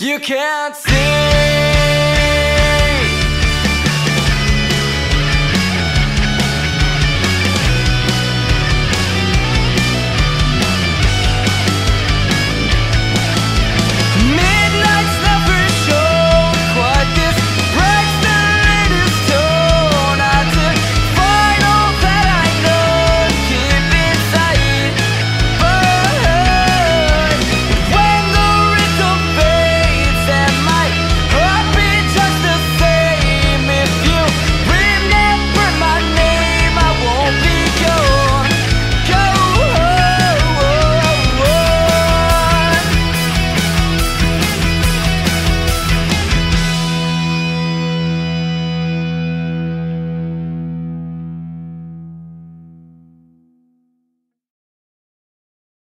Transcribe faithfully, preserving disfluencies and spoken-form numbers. You can't see.